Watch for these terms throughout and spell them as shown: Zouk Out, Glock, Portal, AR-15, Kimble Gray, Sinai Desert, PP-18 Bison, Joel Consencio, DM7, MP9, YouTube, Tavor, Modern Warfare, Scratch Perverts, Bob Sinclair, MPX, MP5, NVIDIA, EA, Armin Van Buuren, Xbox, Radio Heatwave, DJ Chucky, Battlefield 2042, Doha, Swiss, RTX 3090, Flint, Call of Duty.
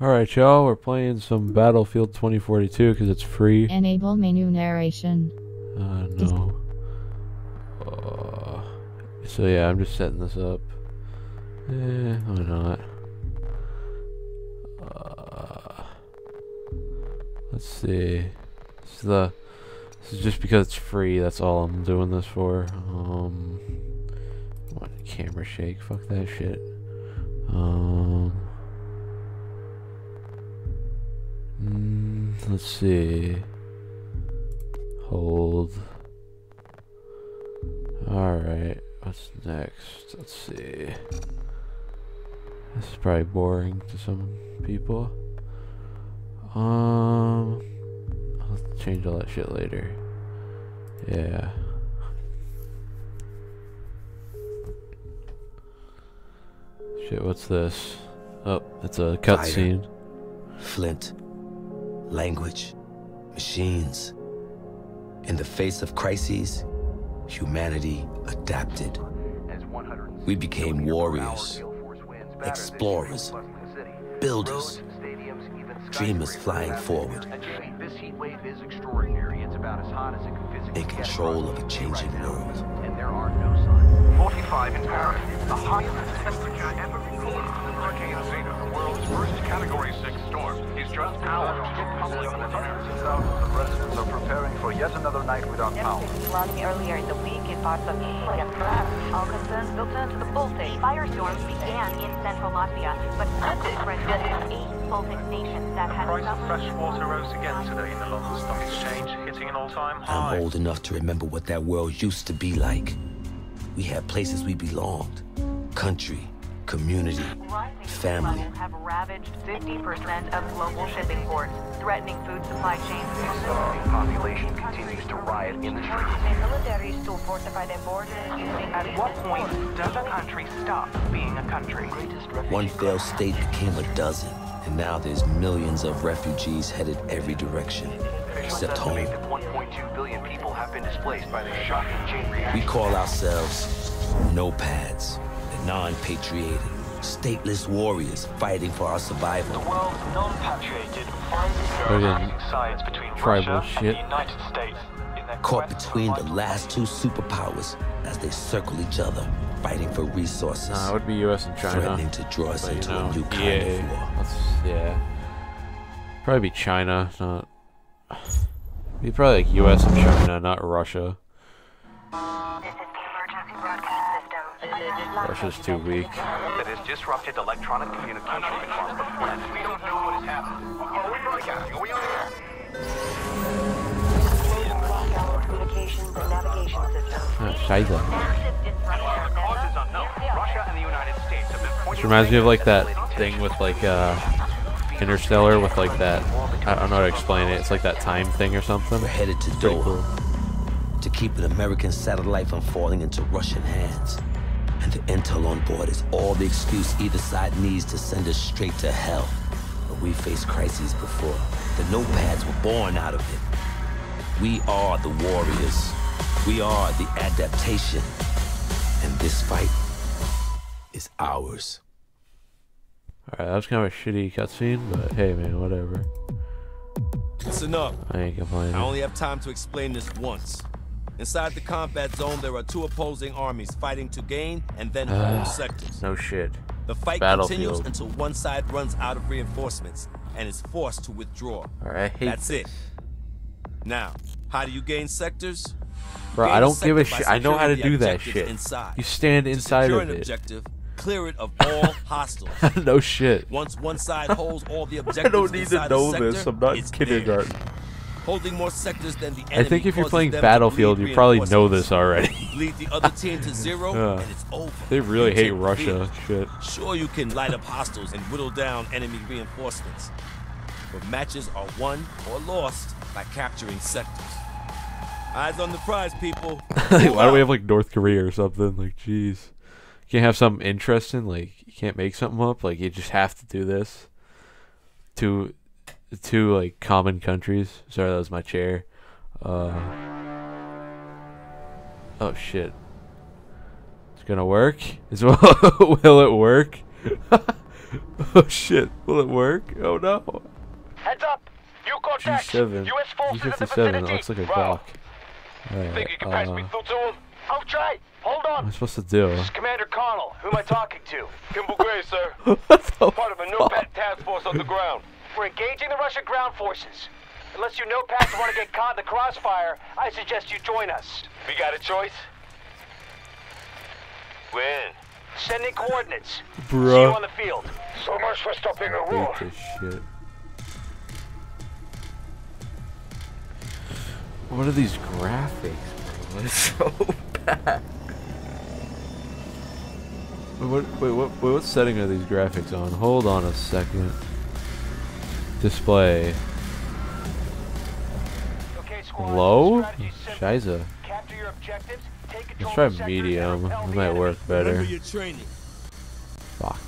Alright y'all, we're playing some Battlefield 2042 because it's free. Enable menu narration. No. So yeah, I'm just setting this up. Why not? Let's see. This is just because it's free, that's all I'm doing this for. I want the camera shake, fuck that shit. Let's see. Hold. Alright, what's next? Let's see. This is probably boring to some people. I'll change all that shit later. Yeah. Shit, what's this? Oh, it's a cutscene. Flint. Language, machines. In the face of crises, humanity adapted. We became warriors, explorers, builders, dreamers flying forward. In control of a changing world. The highest temperature ever recorded in Hurricane Zeta, the world's first Category 6 storm. Just hours from public affairs. Thousands of residents are preparing for yet another night without power. Flooding earlier in the week in parts of Eastern. All concerns built into the voltage. Firestorms began in central Latvia, but ended in 8 voltage nations that had. The price of fresh water rose again today in the London Stock Exchange, hitting an all-time high. I'm old enough to remember what that world used to be like. We had places we belonged. Country. Community, family. Have ravaged 50% of global shipping ports, threatening food supply chains. The population continues to riot in the streets. And military still fortify their borders using. At what point does a country stop being a country? One failed state became a dozen, and now there's millions of refugees headed everry direction, except home. 1.2 billion people have been displaced by the shocking chain reaction. We call ourselves nomads. Non-patriated, stateless warriors fighting for our survival. The world's non-patriated fighting sides between Russia and the United States. Caught between the last two superpowers as they circle each other, fighting for resources. It would be US and China. Threatening to draw us into a new kind of war. Yeah. Probably be China, not... It'd be probably like US and China, not Russia. Russia's too weak. That has disrupted electronic communication across the planet. We don't know what has happened. Are we broadcasting? Are we on air? Communications and navigation systems. The cause is unknown. Russia and the United States have been pointing. This reminds me of like that thing with like Interstellar with like that. I don't know how to explain it. It's like that time thing or something. We're headed to Doha to keep an American satellite from falling into Russian hands. And the intel on board is all the excuse either side needs to send us straight to hell. But we faced crises before. The nomads were born out of it. We are the warriors. We are the adaptation. And this fight is ours. Alright, that was kind of a shitty cutscene, but hey man, whatever. It's enough. I ain't complaining. I only have time to explain this once. Inside the combat zone, there are two opposing armies fighting to gain and then hold sectors. No shit. The fight continues until one side runs out of reinforcements and is forced to withdraw. Alright. That's it. Now, how do you gain sectors? Bro, I don't give a shit. I know how to do that shit. Inside. You stand inside of it. Secure an objective, clear it of all hostiles. No shit. Once one side holds all the objectives. I don't need to know this. I'm not in kindergarten. Holding more sectors than the enemy. I think if you're playing Battlefield, you probably know this already. Lead the other team to zero, and it's over. They really hate Russia. Shit. Sure, you can light up hostiles and whittle down enemy reinforcements, but matches are won or lost by capturing sectors. Eyes on the prize, people. Why do we have like North Korea or something? Like, jeez, can't have something interesting. Like, you can't make something up. Like, you just have to do this. Two like common countries. Sorry, that was my chair. Oh shit! It's gonna work. Will it work? Oh shit, will it work? Oh no. Heads up. New contact. G7. US forces in the vicinity. It looks like a Glock. Right, think you can pass me through to him? I'll try. Hold on. What am I supposed to do? This is Commander Connell. Who am I talking to? Kimble Gray, sir. Part of a NOPAT task force on the ground. We're engaging the Russian ground forces. Unless you NOPATs want to get caught in the crossfire, I suggest you join us. We got a choice? When? Sending coordinates. Bro. See you on the field. So much for stopping a war. Shit. What are these graphics, bro? It's so bad. What setting are these graphics on? Hold on a second. Display. Low? Scheiße. Let's try medium. It might work better. Fuck.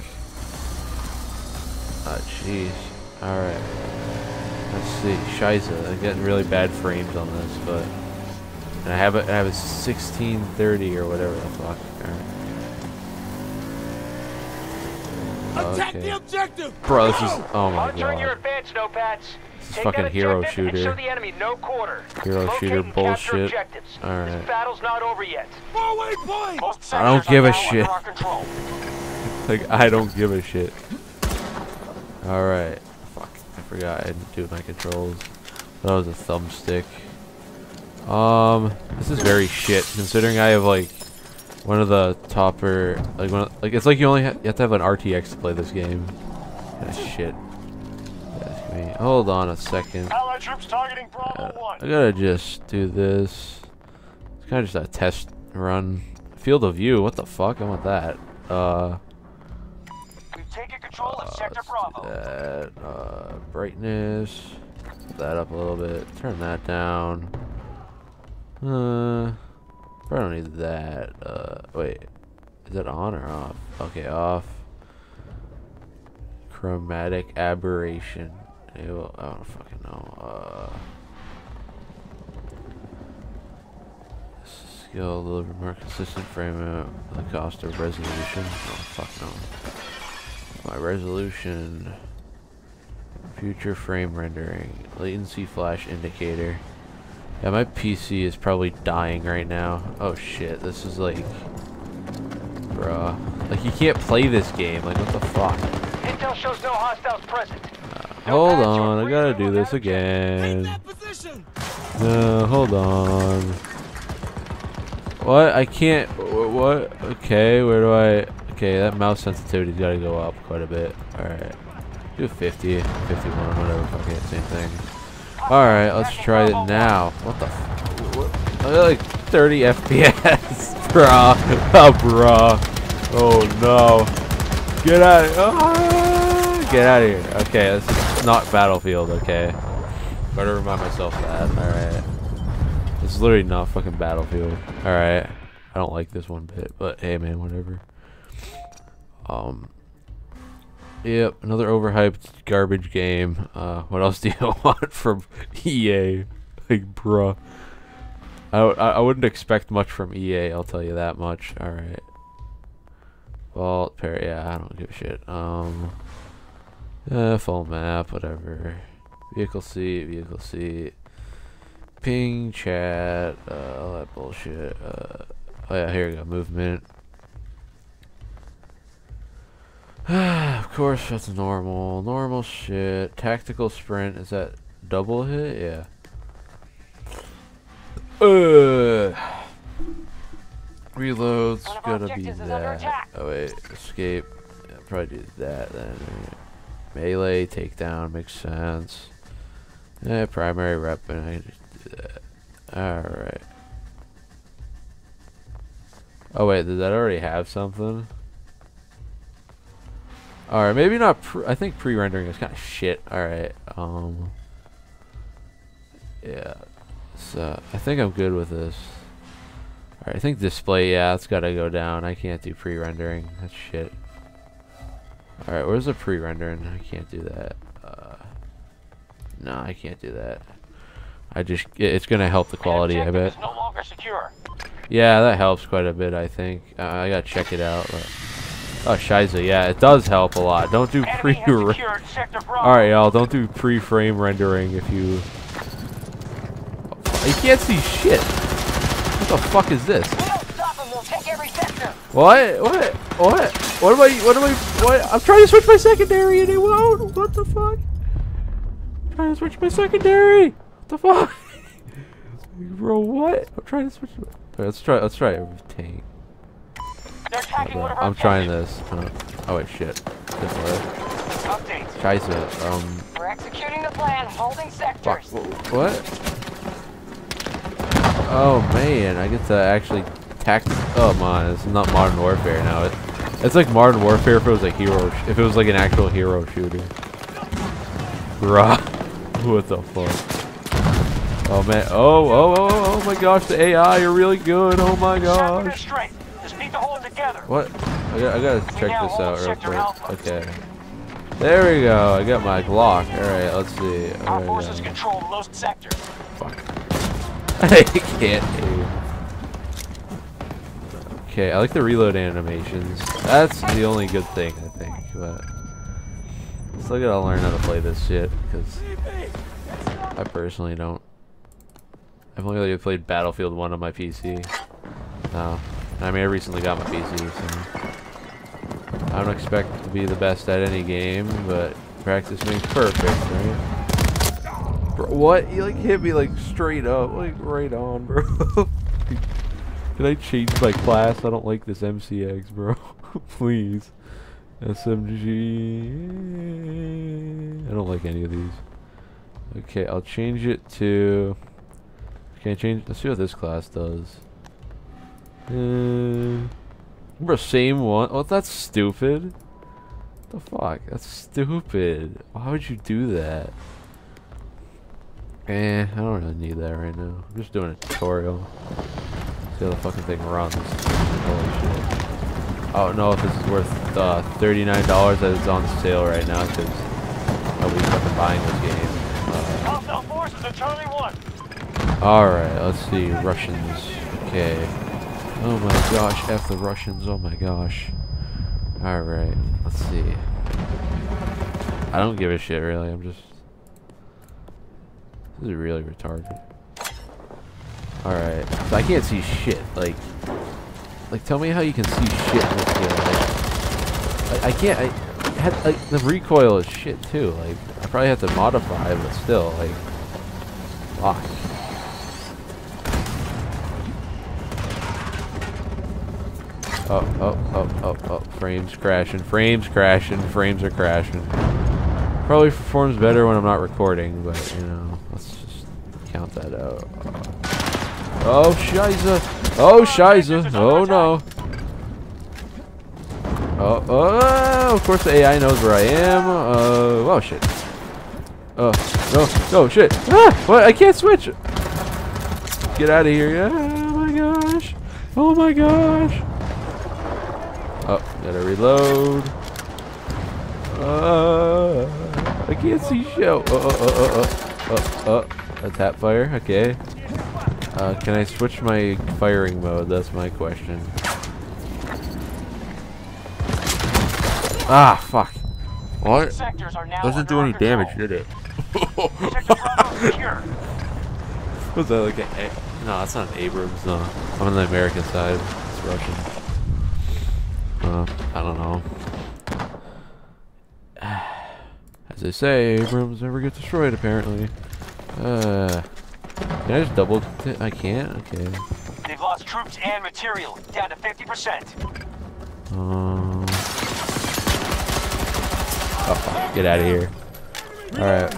Oh jeez. Alright. Let's see. Scheiße. I'm getting really bad frames on this, but and I have a 1630 or whatever the fuck. Alright. Attack the objective! Bro, this is oh my god. This is fucking hero shooter. Show the enemy no quarter. Hero shooter bullshit. Alright. This battle's not over yet. I don't give a shit. Like, I don't give a shit. Alright. Fuck. I forgot I didn't do my controls. That was a thumbstick. This is very shit, considering I have, like, one of the topper. Like, one of, like it's like you have to have an RTX to play this game. Kind of shit. Hold on a second. I gotta just do this. It's kind of just a test run. Field of view. What the fuck? I want that. We've taken control of Sector Bravo. That. Brightness. Put that up a little bit. Turn that down. Probably don't need that. Wait. Is it on or off? Okay, off. Chromatic aberration. I don't fucking know. Skill deliver more consistent frame out at the cost of resolution. Oh fuck no. My resolution. Future frame rendering. Latency flash indicator. Yeah, my PC is probably dying right now. Oh shit, this is like, bruh. Like you can't play this game. Like what the fuck? Intel shows no hostiles present. Hold on, I gotta do this again. No, hold on. What? I can't. What? Okay, where do I? Okay, that mouse sensitivity's gotta go up quite a bit. Alright. Do 50, 51, whatever. Fuck it, same thing. Alright, let's try it now. What the fuck? I got like 30 FPS. Bruh. Oh, bruh. Oh, no. Get out of Get out of here. Okay, this is not Battlefield, okay. Better remind myself that. Alright. This is literally not fucking Battlefield. Alright. I don't like this one bit, but hey man, whatever. Yep, another overhyped garbage game. What else do you want from EA? Like, bruh. I wouldn't expect much from EA, I'll tell you that much. Alright. Vault, parry, yeah, I don't give a shit. Full map, whatever. Vehicle seat, vehicle seat. Ping, chat, all that bullshit. Oh yeah, here we go, movement. Of course, that's normal. Normal shit. Tactical sprint, is that double hit? Yeah. Reloads, gotta be that. Oh wait, escape. Yeah, probably do that then. Melee, takedown, makes sense. Yeah, primary weapon, I just do that. Alright. Oh wait, did that already have something? Alright, maybe not, I think pre-rendering is kind of shit. Alright, yeah, so I think I'm good with this. Alright, I think display, yeah, it's gotta go down. I can't do pre-rendering, that's shit. Alright, where's the pre-rendering? I can't do that. No, I can't do that. It's gonna help the quality, I bet. No longer secure. Yeah, that helps quite a bit, I think. I gotta check it out. But Oh, scheiße, yeah, it does help a lot. Don't do pre... Alright, y'all, don't do pre-frame rendering if you... You can't see shit. What the fuck is this? What? I'm trying to switch my secondary and it won't! What the fuck? I'm trying to switch my secondary! What the fuck? Bro, what? I'm trying to switch my... Alright, let's try everything. I'm trying this. Oh wait, shit. This way. Scheiße. We're executing the plan, holding sectors. What? Oh man, I get to actually tax. Oh man, it's not Modern Warfare now. It's like Modern Warfare if it was a hero. If it was like an actual hero shooter. Bruh. What the fuck? Oh man. Oh my gosh. The AI are really good. Oh my gosh. What? I gotta check this out real quick. Okay. There we go. I got my Glock. Alright, let's see. Our forces control most sectors. Fuck. I can't aim. Okay, I like the reload animations. That's the only good thing, I think. But still gotta learn how to play this shit, because I personally don't. I've only really played Battlefield 1 on my PC. No. I mean, I recently got my PC, so I don't expect to be the best at any game, but practice makes perfect, right? Bro, what? You like hit me like straight up, like right on, bro. Can I change my class? I don't like this MCX, bro. Please. SMG. I don't like any of these. Okay, I'll change it to... Can't change. Let's see what this class does. Remember same one? Oh, that's stupid. What the fuck? That's stupid. Why would you do that? I don't really need that right now. I'm just doing a tutorial. See how the fucking thing runs. Holy shit. I don't know if this is worth $39 that it's on sale right now because nobody's fucking buying this game. Alright, let's see. Russians. Okay. Oh my gosh, F the Russians, oh my gosh. Alright, let's see. I don't give a shit really, I'm just... This is really retarded. Alright, so I can't see shit, like, tell me how you can see shit in this game. Like, I can't, like, the recoil is shit too, like, I probably have to modify, but still, like, fuck. Oh, frames crashing, frames are crashing. Probably performs better when I'm not recording, but, you know, let's just count that out. Oh, scheiße! Oh, scheiße! Oh, no! Oh, of course the AI knows where I am. Oh, shit. Oh, no, no, shit! Ah, what? I can't switch! Get out of here, yeah! Oh, my gosh! Oh, my gosh! Oh, gotta reload. I can't see shit. A tap fire, okay. Can I switch my firing mode? That's my question. Ah, fuck. What? Doesn't do any damage, did it? Was that like a... No, that's not an Abrams, no. I'm on the American side. It's Russian. I don't know. As they say, Abrams never get destroyed, apparently. Can I just double... I can't? Okay. They've lost troops and material, down to 50%. Oh, get out of here. Alright.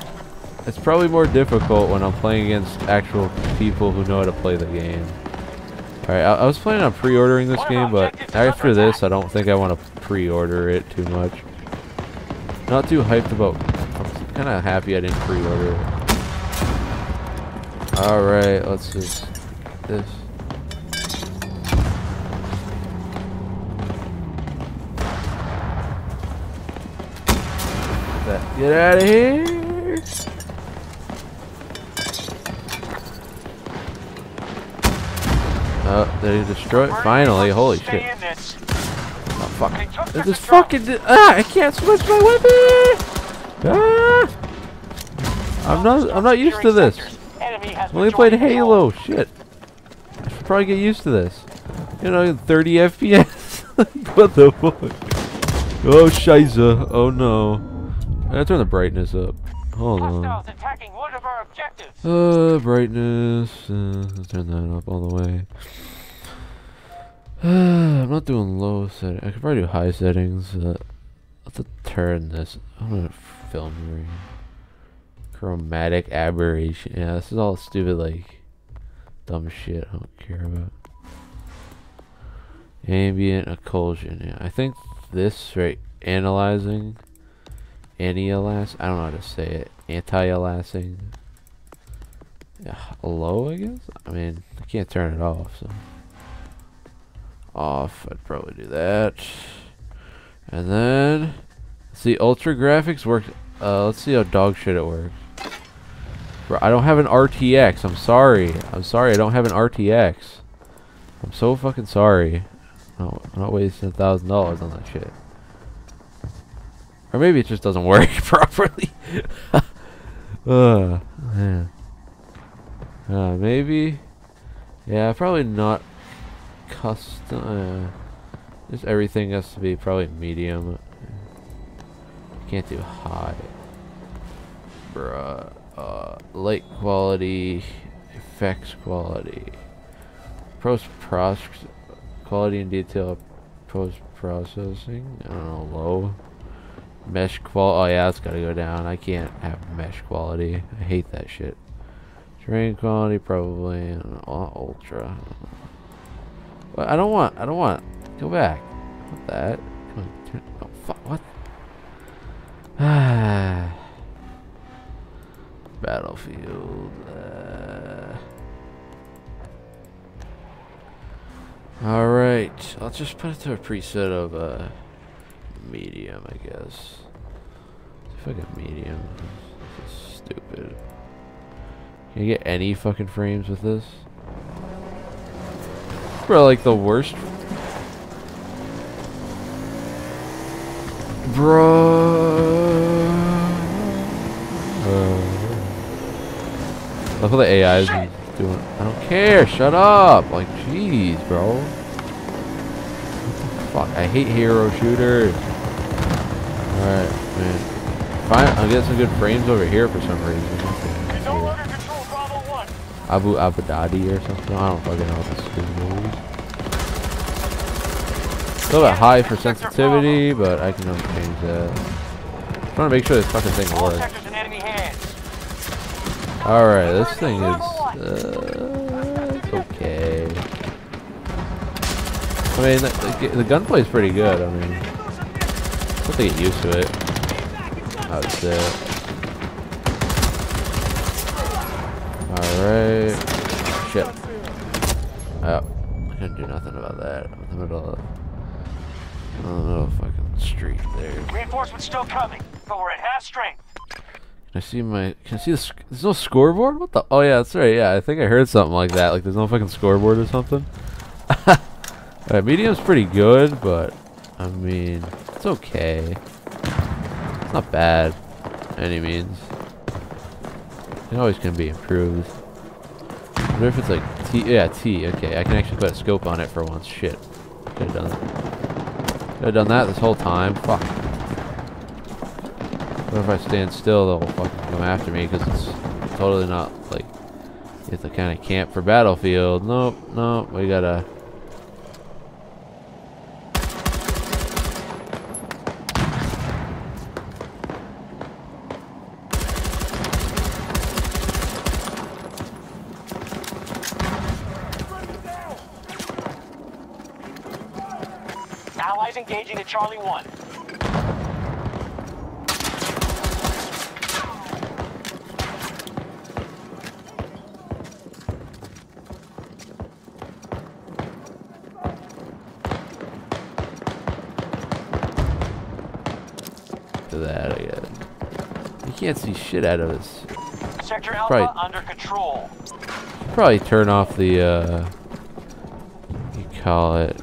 It's probably more difficult when I'm playing against actual people who know how to play the game. Alright, I was planning on pre-ordering this game, but after this, I don't think I want to pre-order it too much. Not too hyped about... I'm kind of happy I didn't pre-order it. Alright, let's just... This. That. Get out of here! They destroy it. Finally, holy shit. Oh, Fuck. This is fucking... I can't switch my weapon! I'm not used to this. I only played Halo. Shit. I should probably get used to this. You know, 30 FPS. What the fuck? Oh, shiza. Oh, no. I turn the brightness up. Hold on. Brightness. Let's turn that up all the way. I'm not doing low settings. I could probably do high settings. Let's turn this. I'm gonna film here. Chromatic aberration. Yeah, this is all stupid, like, dumb shit I don't care about. Ambient occlusion. Yeah, I think this, right? Analyzing. Anti-aliasing. I don't know how to say it. Anti-aliasing. Yeah, low, I guess? I mean, I can't turn it off, so. Off, I'd probably do that. And then, let's see, ultra graphics worked. Let's see how dog shit it works. Bro, I don't have an RTX. I'm sorry. I'm sorry, I don't have an RTX. I'm so fucking sorry. No, I'm not wasting $1,000 on that shit. Or maybe it just doesn't work properly. Man. Maybe. Yeah, probably not custom. Just everything has to be probably medium. Can't do high. Bruh. Light quality. Effects quality. Post-process. Quality and detail post-processing. I don't know, low. Mesh quality. Oh, yeah, it's gotta go down. I can't have mesh quality. I hate that shit. Terrain quality, probably. Ultra. But I don't want. Go back. Not that. Come on, turn. Oh, fuck. What? Battlefield. Alright. I'll just put it to a preset of, medium, I guess. Fucking medium. This is stupid. Can you get any fucking frames with this? Bro, like the worst. Bro. Look how the AI is doing. I don't care. Shut up. Like, jeez, bro. What the fuck? I hate hero shooters. Alright, man. Fine, I'll get some good frames over here for some reason. Abu Dhabi or something? I don't fucking know what this is. Still a bit high for sensitivity, but I can always change that. I'm trying to make sure this fucking thing works. Alright, this thing is it's okay. I mean, the gunplay is pretty good. I mean, I have to get used to it. That's it. Alright. Shit. Oh, I couldn't do nothing about that. I'm in the middle of a little fucking street there. Reinforcements still coming, but we're at half strength. Can I see my? Can I see the? There's no scoreboard. What the? Oh yeah, that's right. Yeah, I think I heard something like that. Like there's no fucking scoreboard or something. Alright, medium's pretty good, but I mean, it's okay. It's not bad, by any means. It always can be improved. I wonder if it's like T. Yeah, T. Okay, I can actually put a scope on it for once. Shit, could have done that. Could have done that this whole time. Fuck. What if I stand still, they'll fucking come after me because it's totally not like it's the kind of camp for Battlefield. Nope, nope. We gotta. Allies engaging at Charlie 1. To that, I guess. You can't see shit out of this. Sector Alpha under control. Probably turn off the what do you call it?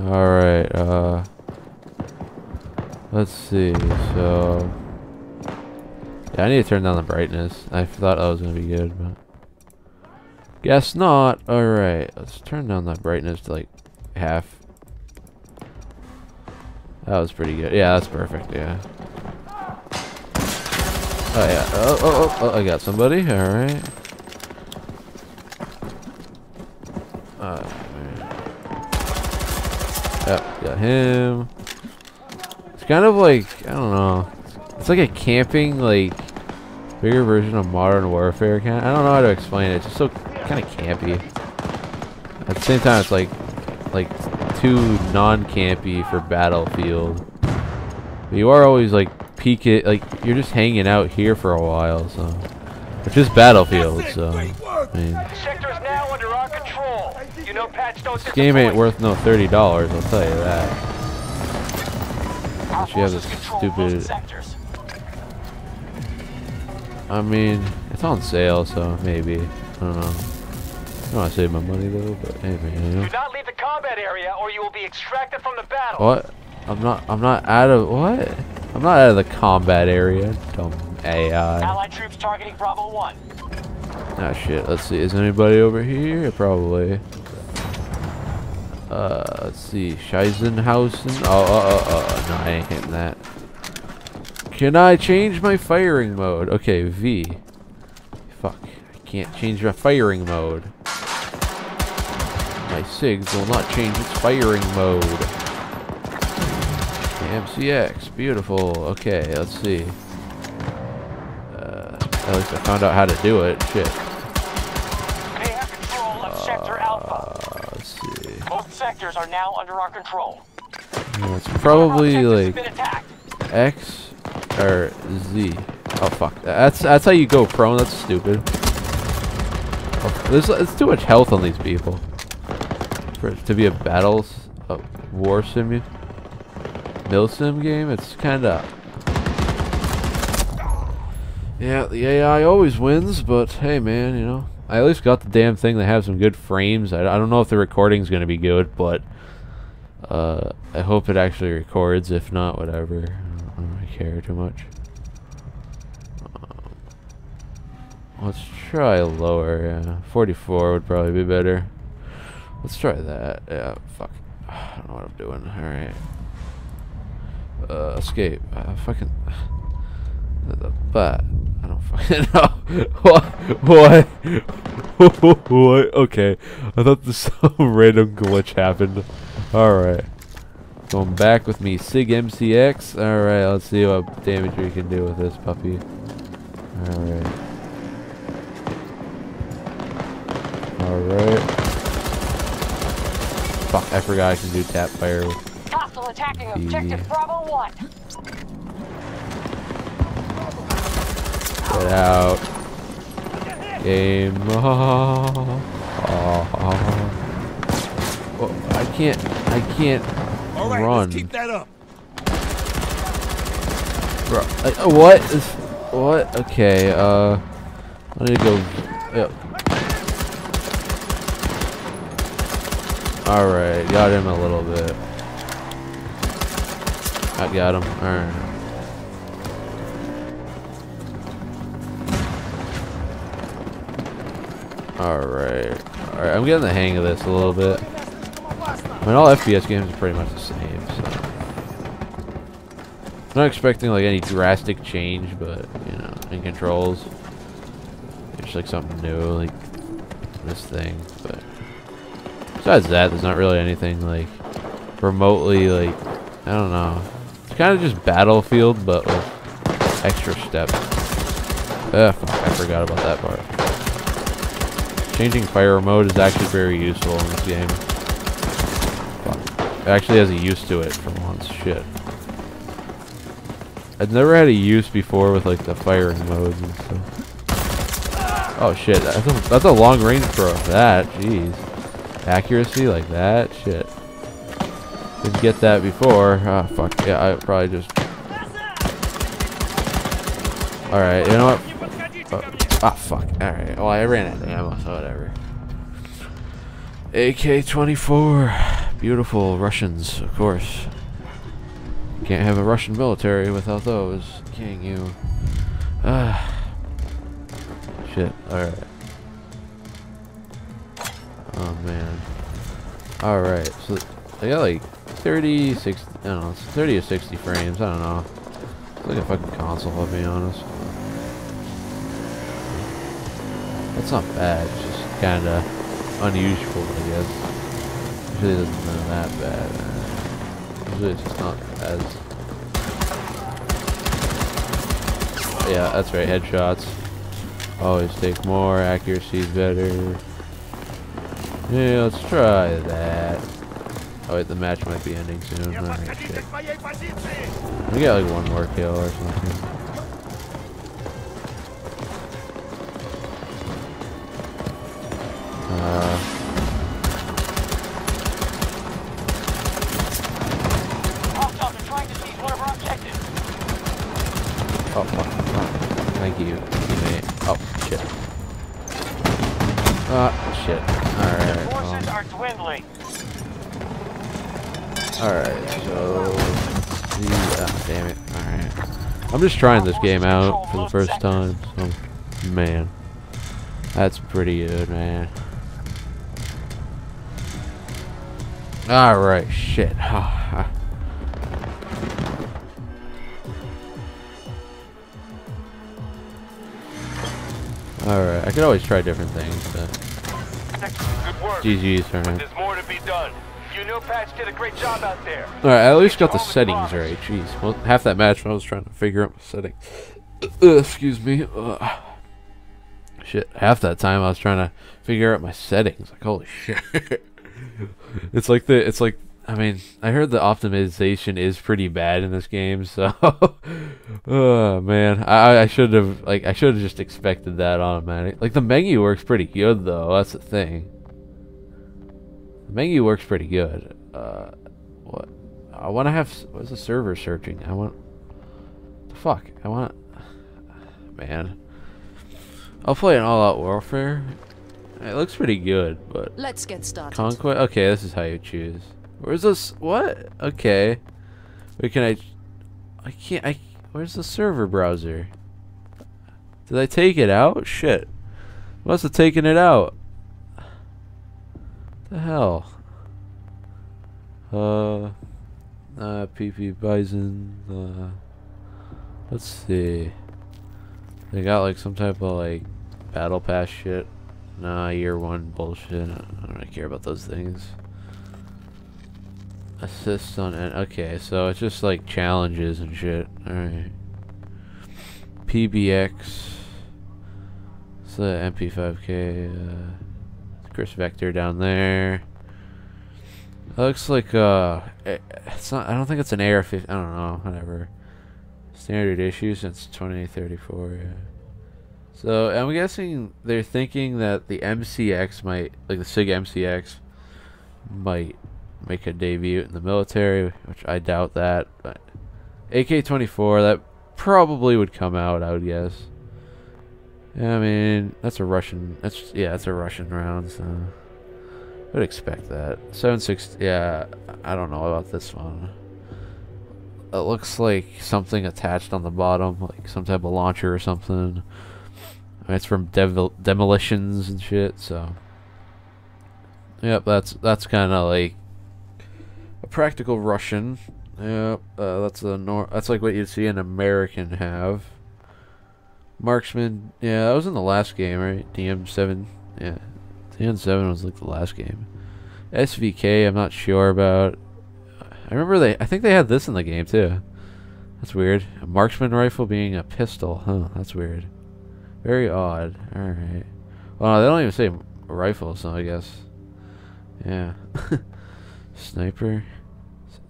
Alright, let's see, so... yeah, I need to turn down the brightness. I thought that was gonna be good, but... guess not. Alright, let's turn down the brightness to like half. That was pretty good. Yeah, that's perfect, yeah. Oh yeah, oh, I got somebody, alright. Yep, got him. It's kind of like, I don't know. It's like a camping, like, bigger version of Modern Warfare. Kind of, I don't know how to explain it. It's just so kind of campy. At the same time, it's like too non-campy for Battlefield. But you are always like, peek it, like you're just hanging out here for a while, so it's just Battlefield, so I mean, now under our control. You know, this game ain't worth no $30, I'll tell you that. Unless you have this stupid, I mean, it's on sale, so maybe, I don't know. I don't want to save my money though, but anyway, you know. Do not leave the combat area or you will be extracted from the battle. What? I'm not out of what? I'm not out of the combat area, dumb AI. Allied troops targeting Bravo 1. Ah shit, let's see, is anybody over here? Probably. Let's see, Scheisenhausen. No, I ain't hitting that. Can I change my firing mode? Okay, V. Fuck, I can't change my firing mode. My SIGs will not change its firing mode. MCX, beautiful. Okay, let's see. At least I found out how to do it. Shit. They have control of sector Alpha. Let's see. Both sectors are now under our control. Yeah, it's probably like X or Z. Oh fuck. That's how you go prone. That's stupid. Oh, there's too much health on these people. For it to be a war simulator. Milsim game, it's kinda... yeah, the AI always wins, but hey man, you know. I at least got the damn thing that have some good frames. I don't know if the recording's gonna be good, but... I hope it actually records, if not, whatever. I don't really care too much. Let's try lower, yeah. 44 would probably be better. Let's try that, yeah, fuck. I don't know what I'm doing, alright. Escape. Fucking. But I don't fucking know. What? What? Okay. I thought this some random glitch happened. All right. Going back with me, SIG MCX. All right. Let's see what damage we can do with this puppy. All right. All right. Fuck! I forgot I can do tap fire. Hostile attacking objective Bravo 1. Get out. Game. Oh, I can't all right, run. Let's keep that up. Bro, what? What? Okay. I need to go. Yep. All right, got him a little bit. I got him. Alright. Alright. Alright, I'm getting the hang of this a little bit. I mean, all FPS games are pretty much the same, so. I'm not expecting, like, any drastic change, but, you know, in controls. There's, like, something new, like, this thing, but. Besides that, there's not really anything, like, remotely, like, I don't know. It's kind of just Battlefield, but with extra steps. Ugh, I forgot about that part. Changing fire mode is actually very useful in this game. It actually has a use to it for once. Shit. I've never had a use before with like the firing modes and stuff. Oh shit, that's a long range throw. That, jeez. Accuracy like that, shit. Didn't get that before. Ah, fuck. Yeah, I probably just... alright, you know what? Ah, fuck. Alright. Well, I ran out of ammo, so whatever. AK-24. Beautiful Russians, of course. Can't have a Russian military without those, can you? Shit, alright. Oh man. Alright, so I got like 30, 60, I don't know, it's 30 or 60 frames, I don't know. It's like a fucking console, I'll be honest. That's not bad, it's just kinda unusual, I guess. Usually it doesn't look that bad. Usually it's just not as... Yeah, that's right, headshots. Always take more, accuracy's better. Yeah, let's try that. Oh wait, the match might be ending soon. All right, shit. We got like one more kill or something. Oh, fuck. Oh, thank you, teammate. Oh, shit. Ah, shit. Alright. The forces are dwindling. Alright, so... Oh, damn it. Alright. I'm just trying this game out for the first time, so... Man. That's pretty good, man. Alright, shit. Alright, I could always try different things, but... Good work. GG's for me. There's more to be done. You know, Patch did a great job out there. Alright, I at least got the settings right. Jeez, well, half that match when I was trying to figure out my settings. Excuse me. Shit, half that time I was trying to figure out my settings. Like, holy shit. It's like the... It's like... I mean, I heard the optimization is pretty bad in this game, so oh man, I should have like just expected that automatic. Like the menu works pretty good though. That's the thing. The menu works pretty good. What? I want to have. What's the server searching? I want. The fuck? I want. Man, I'll play an all-out warfare. It looks pretty good, but. Let's get started. Conquest. Okay, this is how you choose. Where's this? What? Okay. Wait, can I? I can't. Where's the server browser? Did I take it out? Shit. Must have taken it out. The hell. PP Bison. Let's see. They got like some type of like battle pass shit. Nah, year one bullshit. I don't really care about those things. Assist on it. Okay, so it's just like challenges and shit. Alright. PBX. It's the MP5K. Chris Vector down there. It looks like, it's not, I don't think it's an AR-15. I don't know, whatever. Standard issue since 2034, yeah. So, I'm guessing they're thinking that the MCX might, like the SIG MCX, might make a debut in the military, which I doubt that, but AK-24, that probably would come out, I would guess. I mean, that's a Russian, that's, yeah, that's a Russian round, so I would expect that. 7.6, yeah, I don't know about this one. It looks like something attached on the bottom, like some type of launcher or something. I mean, it's from demolitions and shit, so. Yep, that's kind of like a practical Russian. Yep, that's a that's like what you'd see an American have. Marksman, yeah, that was in the last game, right? DM7, yeah, DM7 was like the last game. SVK, I'm not sure about. I remember I think they had this in the game too. That's weird. A marksman rifle being a pistol, huh? That's weird. Very odd. All right. Well, they don't even say rifle, so I guess. Yeah. Sniper,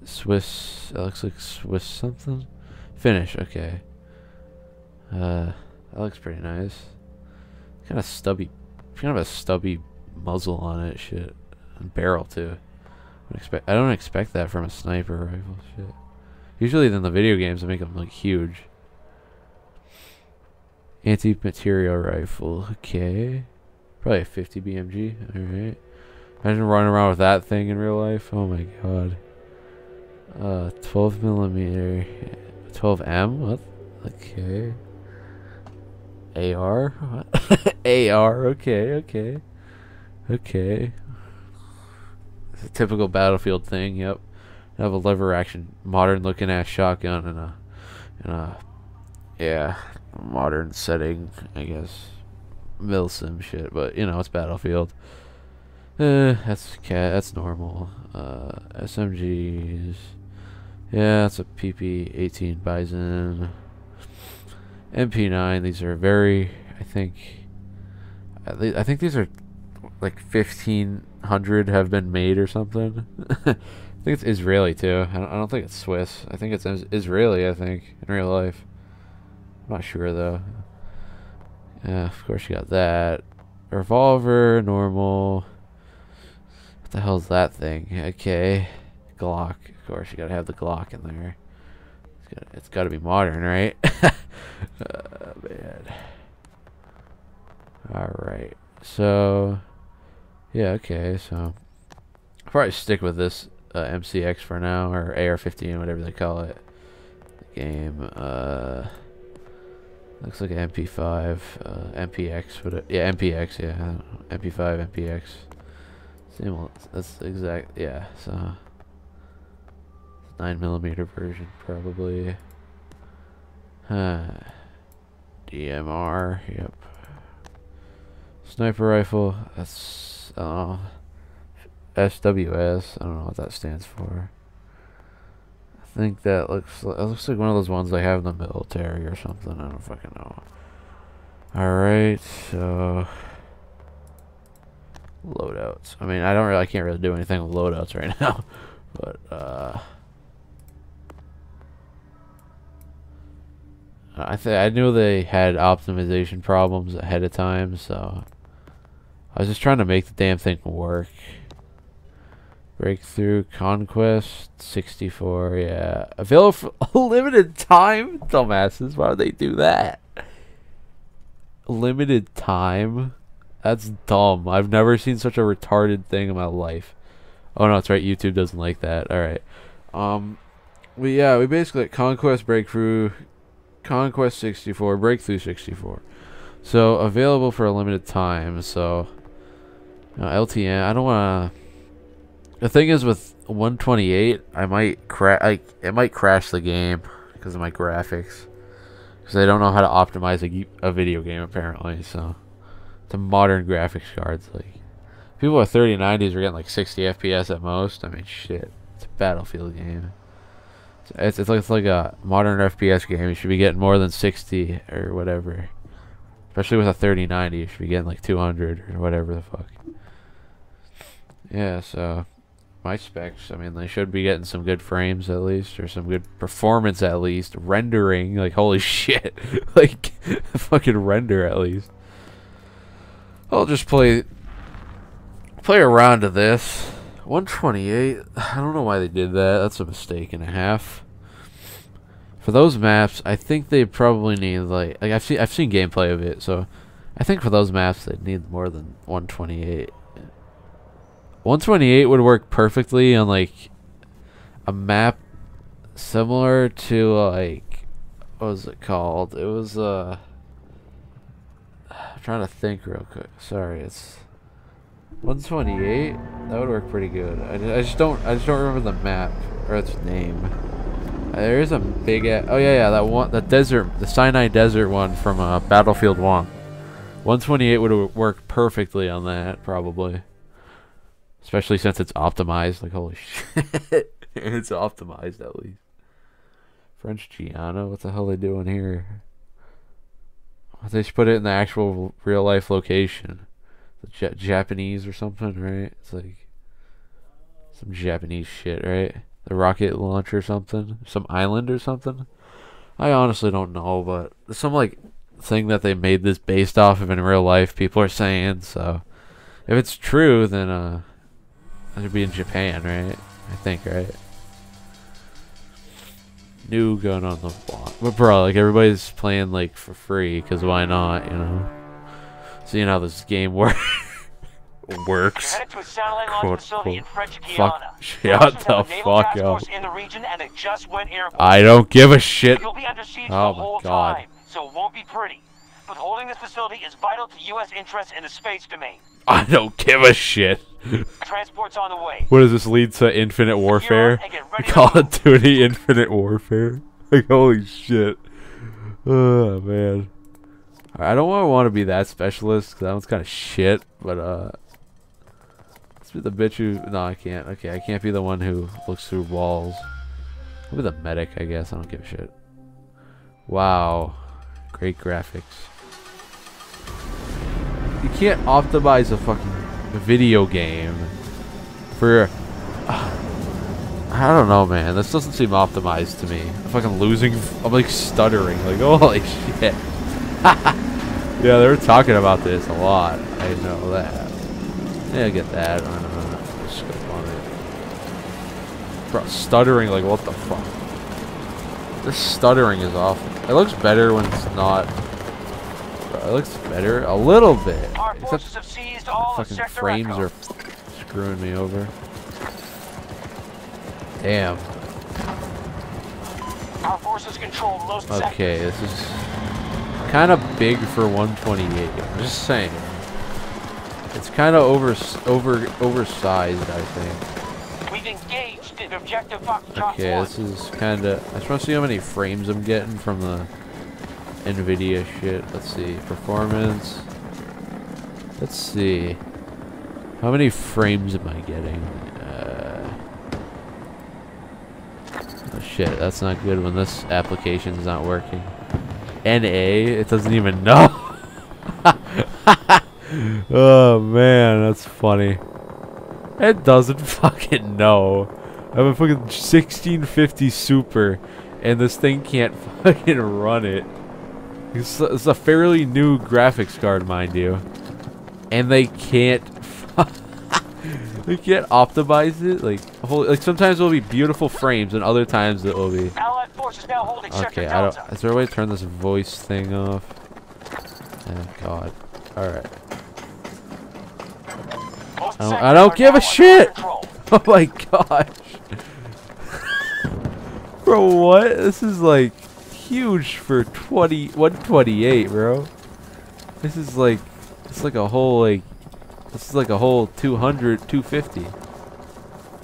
Swiss. That looks like Swiss something. Finish. Okay. That looks pretty nice. Kind of stubby. Kind of a stubby muzzle on it. Shit. And barrel too. I don't expect that from a sniper rifle. Shit. Usually, in the video games, they make them look huge. Anti-material rifle. Okay. Probably a 50 BMG. All right. Imagine running around with that thing in real life. Oh my god. 12mm, 12M. What? Okay. AR. What? AR. Okay. Okay. Okay. It's a typical Battlefield thing. Yep. I have a lever action, modern looking ass shotgun in a yeah, modern setting, I guess. Milsim shit, but you know, it's Battlefield. That's cat. That's normal. SMGs. Yeah, that's a PP-18 Bison. MP9. These are very. I think these are like 1,500 have been made or something. I think it's Israeli too. I don't think it's Swiss. I think it's Israeli. I think in real life. I'm not sure though. Yeah, of course you got that. Revolver, normal. What the hell's that thing? Okay, Glock. Of course, you gotta have the Glock in there. It's gotta be modern, right? Man. All right. So, yeah. Okay. So, I'll probably stick with this MCX for now, or AR-15, whatever they call it. The game. Looks like an MP5, MPX. Whatever. Yeah, MPX. Yeah, MP5, MPX. That's exact, yeah, so 9mm version probably. DMR, yep. Sniper rifle, that's SWS, I don't know what that stands for. I think that looks like one of those ones they have in the military or something, I don't fucking know. Alright, so loadouts. I mean, I can't really do anything with loadouts right now, but I knew they had optimization problems ahead of time, so I was just trying to make the damn thing work. Breakthrough Conquest 64, yeah, available for a limited time. Dumbasses, why would they do that? Limited time. That's dumb. I've never seen such a retarded thing in my life. Oh no, that's right. YouTube doesn't like that. All right. We basically Conquest Breakthrough, Conquest 64, Breakthrough 64. So available for a limited time. So LTN. I don't wanna. The thing is with 128, I might crash. It might crash the game because of my graphics. Because I don't know how to optimize a video game apparently. So. The modern graphics cards, like people with 3090s are getting like 60 FPS at most. I mean, shit, it's a Battlefield game. It's like a modern FPS game. You should be getting more than 60 or whatever. Especially with a 3090, you should be getting like 200 or whatever the fuck. Yeah, so my specs. I mean, they should be getting some good frames at least, or some good performance at least. Rendering, like holy shit, like fucking render at least. I'll just play a round of this. 128. I don't know why they did that. That's a mistake and a half. For those maps, I think they probably need like I've seen gameplay of it, so I think for those maps they need more than 128. 128 would work perfectly on like a map similar to like what was it called? It was I'm trying to think real quick. Sorry, it's 128. That would work pretty good. I just don't remember the map or its name. There is a big ass. Oh yeah, that one, the desert, the Sinai Desert one from Battlefield 1. 128 would work perfectly on that probably, especially since it's optimized. Like holy shit, it's optimized at least. French Guiana, what the hell are they doing here? They should put it in the actual real life location. The Japanese or something, right? It's like some Japanese shit, right? The rocket launch or something, some island or something. I honestly don't know, but there's some like thing that they made this based off of in real life. People are saying so. If it's true, then it should be in Japan, right? I think, right? New gun on the block, but bro, like everybody's playing like for free because why not, you know, seeing how this game works. works. Quote, quote. Fuck, shut the fuck up. I don't give a shit. You'll be under siege the whole time, so it won't be pretty. But holding this facility is vital to U.S. interests in the space domain. I don't give a shit. Transport's on the way. What does this lead to? Infinite Warfare? Call of Duty Infinite Warfare? Like, holy shit. Oh, man. I don't want to be that specialist, because that one's kind of shit, but, let's be the bitch who... No, I can't. Okay, I can't be the one who looks through walls. I'll be the medic, I guess. I don't give a shit. Wow. Great graphics. You can't optimize a fucking video game for... I don't know, man. This doesn't seem optimized to me. I'm fucking losing... I'm, like, stuttering. Like, oh, holy shit. Yeah, they were talking about this a lot. I know that. Yeah, I get that. I don't know. Just go on it. Bro, stuttering, like, what the fuck? This stuttering is awful. It looks better when it's not... Bro, it looks better a little bit. Except fucking frames are screwing me over. Damn. Our forces control most okay, this is kind of big for 128. I'm just saying, it's kind of oversized. I think. We've engaged in objective Foxtrot. Okay, this is kind of. I just want to see how many frames I'm getting from the NVIDIA shit. Let's see performance. Let's see how many frames am I getting. Oh shit, that's not good when this application's not working. NA, it doesn't even know. Oh man, that's funny. It doesn't fucking know. I have a fucking 1650 Super, and this thing can't fucking run it. It's a fairly new graphics card, mind you. And they can't we can't optimize it, like holy, like sometimes it'll be beautiful frames and other times it will be. Allied forces now holding sector Delta. I don't. Is there a way to turn this voice thing off? Oh God! All right. I don't give a shit. Control. Oh my gosh, bro! What? This is like huge for 128, bro. This is like it's like a whole 200, 250.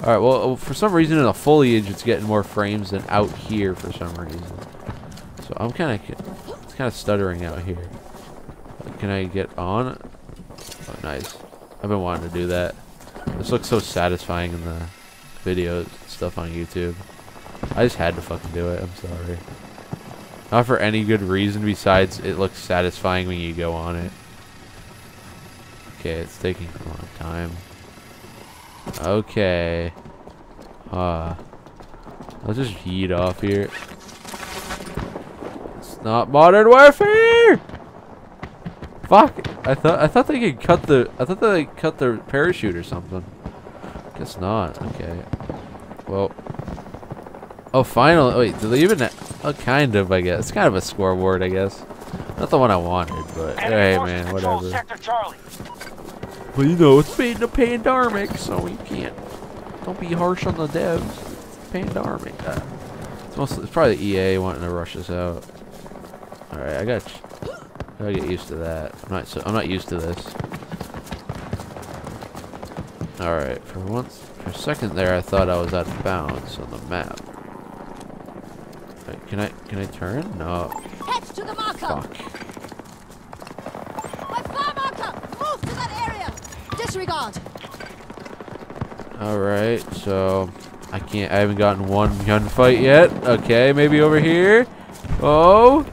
Alright, well, for some reason in the foliage, it's getting more frames than out here for some reason. So I'm kind of stuttering out here. Can I get on? Oh, nice. I've been wanting to do that. This looks so satisfying in the video stuff on YouTube. I just had to fucking do it. I'm sorry. Not for any good reason besides it looks satisfying when you go on it. Okay, it's taking a long time. Okay. I'll just yeet off here. It's not Modern Warfare! Fuck! I thought they could cut the parachute or something. Guess not. Okay. Well. Oh, finally. Wait, do they even? Oh, kind of. I guess it's kind of a scoreboard. I guess. Not the one I wanted, but hey, man, whatever. Well, you know, it's being a pandemic, so you can't. Don't be harsh on the devs. It's pandemic. It's probably EA wanting to rush this out. All right, I gotta get used to that. I'm not used to this. All right, for once, for a second there, I thought I was out of bounds on the map. Right, can I turn? No. Head to the marker. Fuck. Disregard. All right, so I can't. I haven't gotten one gunfight yet. Okay, maybe over here. Oh,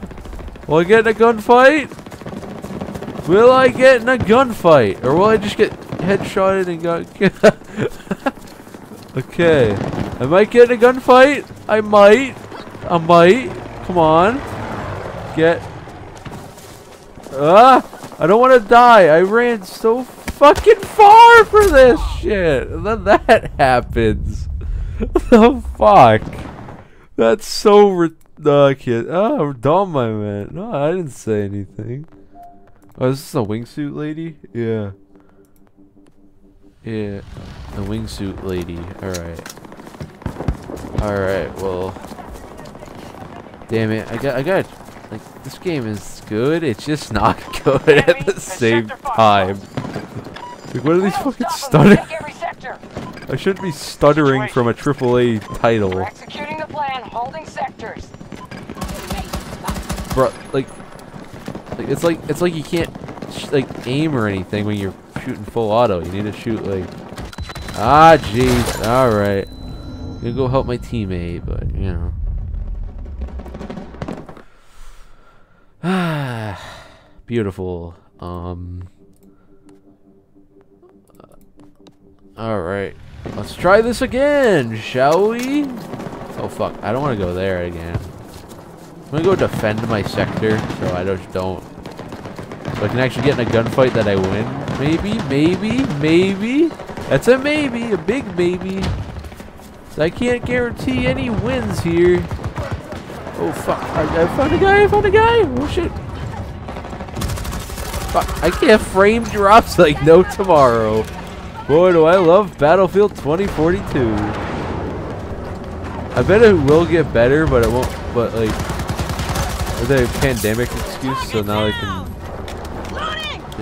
will I get in a gunfight? Will I get in a gunfight, or will I just get headshotted and got? Okay, I might get in a gunfight. I might. I might. Come on, get. Ah, I don't want to die. I ran so far. Fucking far for this shit, and then that happens. The fuck? That's so kid. Oh, dumb I meant. No, I didn't say anything. Oh, is this a wingsuit lady? Yeah. Yeah, the wingsuit lady. Alright. Alright, well. Damn it, I got like, this game is good, it's just not good at the same time. Like, what are these fucking stuttering? I shouldn't be stuttering from a AAA title. We're executing the plan, holding sectors. Bro, like it's like you can't like aim or anything when you're shooting full auto. You need to shoot like, ah, jeez. All right, I'm gonna go help my teammate, but you know. Ah, beautiful. All right, let's try this again, shall we? Oh fuck, I don't want to go there again. I'm gonna go defend my sector, so I just don't. So I can actually get in a gunfight that I win. Maybe, maybe, maybe. That's a maybe, a big maybe. So I can't guarantee any wins here. Oh fuck! I found a guy. I found a guy. Oh shit! Fuck! I can't frame drops like no tomorrow. Boy, do I love Battlefield 2042. I bet it will get better, but it won't. But like, the pandemic excuse, so now I can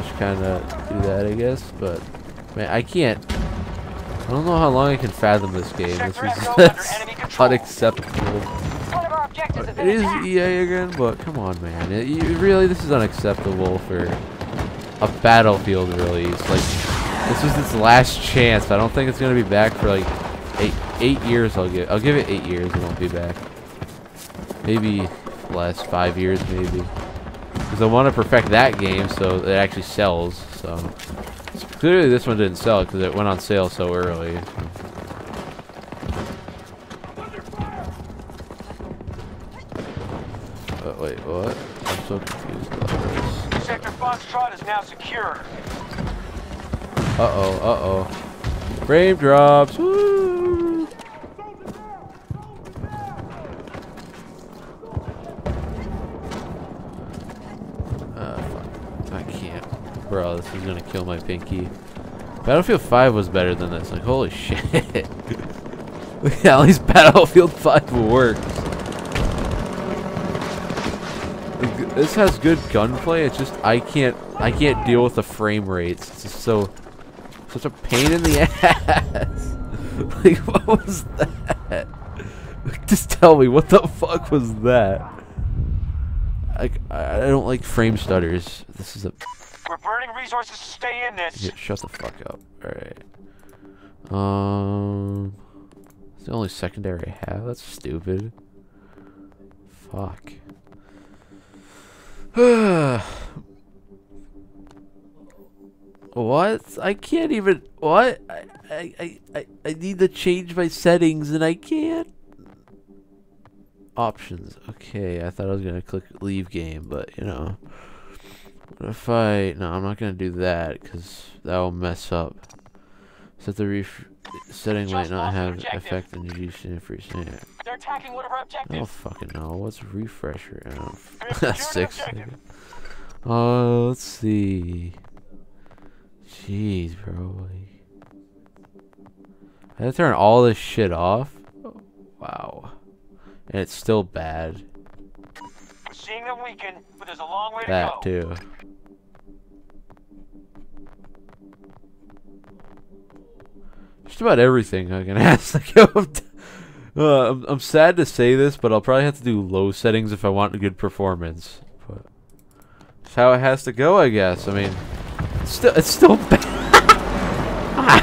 just kind of do that, I guess. But man, I can't. I don't know how long I can fathom this game. That's unacceptable. It is EA again, but come on, man. Really, this is unacceptable for a Battlefield release. Like, this was its last chance. I don't think it's gonna be back for like eight years. I'll give it 8 years. It won't be back. Maybe less, 5 years, maybe. Because I want to perfect that game so it actually sells. So clearly, this one didn't sell because it went on sale so early. Wait, what? I'm so confused about this. Sector Foxtrot is now secure. Uh-oh, uh-oh. Frame drops! Woo! Fuck. I can't. Bro, this is gonna kill my pinky. Battlefield 5 was better than this. Like, holy shit. At least Battlefield 5 worked. This has good gunplay. It's just I can't deal with the frame rates. It's just such a pain in the ass. Like, what was that? Just tell me, what the fuck was that? I don't like frame stutters. This is a. We're burning resources to stay in this. Yeah, shut the fuck up. All right. It's the only secondary I have. That's stupid. Fuck. What? I can't even. What? I need to change my settings and I can't. Options. Okay, I thought I was gonna click leave game, but you know. What if I? No, I'm not gonna do that because that will mess up. Set the setting might not have effect on reducing free sand. They're attacking whatever objective. Oh fucking no! What's refresher? Six. Oh, let's see. Jeez, bro. I had to turn all this shit off. Wow. And it's still bad. We're seeing them weaken, but there's a long way to go. That too. Just about everything I can ask. Like, I'm sad to say this, but I'll probably have to do low settings if I want a good performance. But that's how it has to go, I guess. I mean, it's still bad. Ah.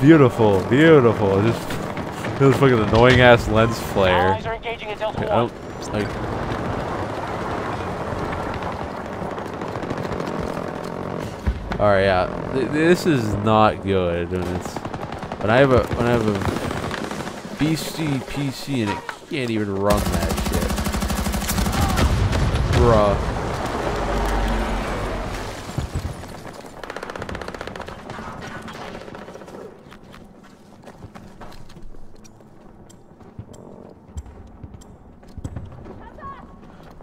Beautiful, beautiful. Just this fucking annoying ass lens flare. Allies are engaging in Delta One. All right, yeah, this is not good. When it's when I have a BC PC and it can't even run that shit, bruh.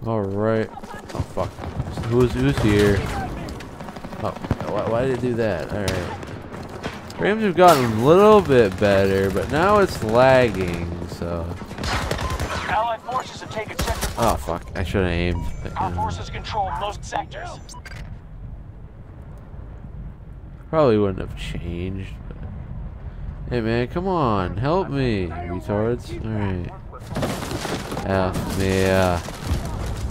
All right. Oh fuck. Who's here? Oh. Why did it do that? Alright. Frames have gotten a little bit better, but now it's lagging, so. Allied forces have taken sector. Oh fuck, I should have aimed. Our forces control most sectors. Probably wouldn't have changed. But... Hey man, come on, help me, retards. Alright. Help me,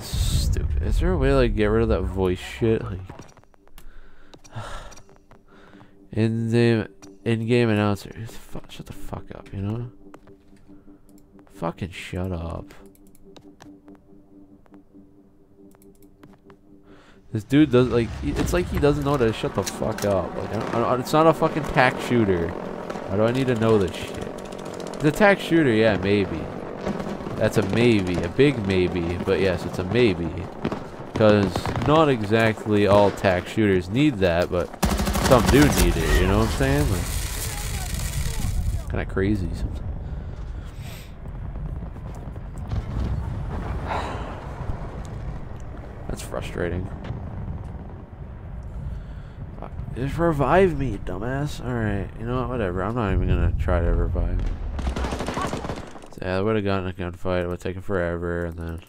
Stupid. Is there a way to like get rid of that voice shit? Like... in-game announcer. Shut the fuck up, you know? Fucking shut up. This dude does like, it's like he doesn't know to shut the fuck up. Like, it's not a fucking tac shooter. Why do I need to know this shit? The tac shooter, yeah, maybe. That's a maybe, a big maybe, but yes, it's a maybe. Because not exactly all tac shooters need that, but some do need it, you know what I'm saying? Like, kind of crazy sometimes. That's frustrating. Just revive me, dumbass. Alright, you know what, whatever. I'm not even gonna try to revive. So, yeah, I would have gotten a gunfight. It would have taken forever, and then...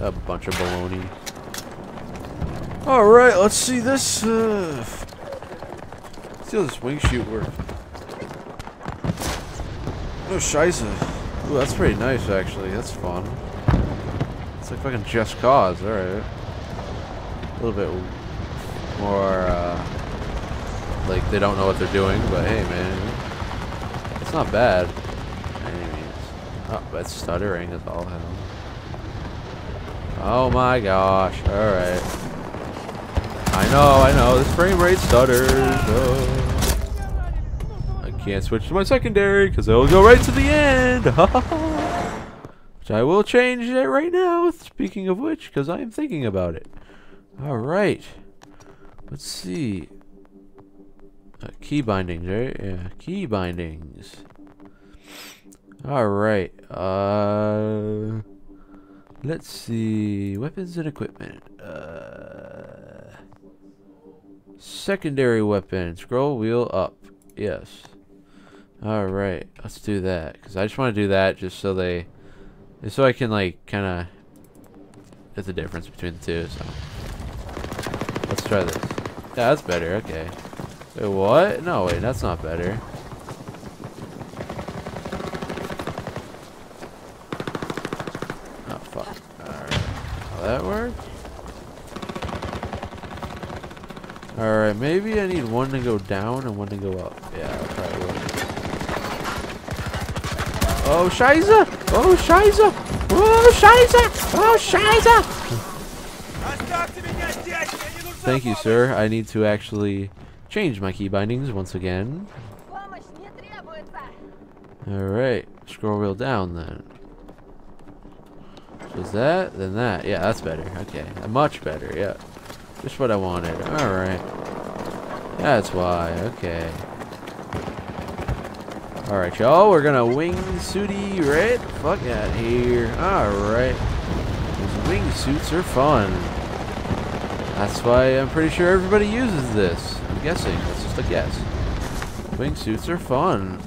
a bunch of baloney. Alright, let's see this, let's see how this wing shoot works. Oh, scheisse. Ooh, that's pretty nice, actually. That's fun. It's like fucking Just Cause, alright. A little bit more, like, they don't know what they're doing, but hey, man. It's not bad. Anyways. Oh, that's stuttering as all hell. Oh my gosh, alright. I know, this frame rate stutters. Oh. I can't switch to my secondary because it'll go right to the end. Which I will change it right now, speaking of which, because I am thinking about it. Alright. Let's see. Key bindings, right? Yeah, key bindings. Alright. Let's see. Weapons and equipment. Secondary weapon. Scroll wheel up. Yes. Alright. Let's do that. Because I just want to do that just so they... Just so I can, like, kind of... There's a difference between the two, so... Let's try this. Yeah, that's better. Okay. Wait, what? No, wait. That's not better. Oh, fuck. Alright. Will that work? Alright, maybe I need one to go down and one to go up. Yeah, I probably will. Oh, scheisse! Oh, scheisse! Oh, scheisse! Oh, scheisse! Thank you, sir. I need to actually change my key bindings once again. Alright, scroll wheel down then. So is that, then that. Yeah, that's better. Okay, much better, yeah. Just what I wanted. Alright. That's why. Okay. Alright, y'all. We're gonna wingsuity, right? Fuck out here. Alright. These wingsuits are fun. That's why I'm pretty sure everybody uses this. I'm guessing. That's just a guess. Wingsuits are fun.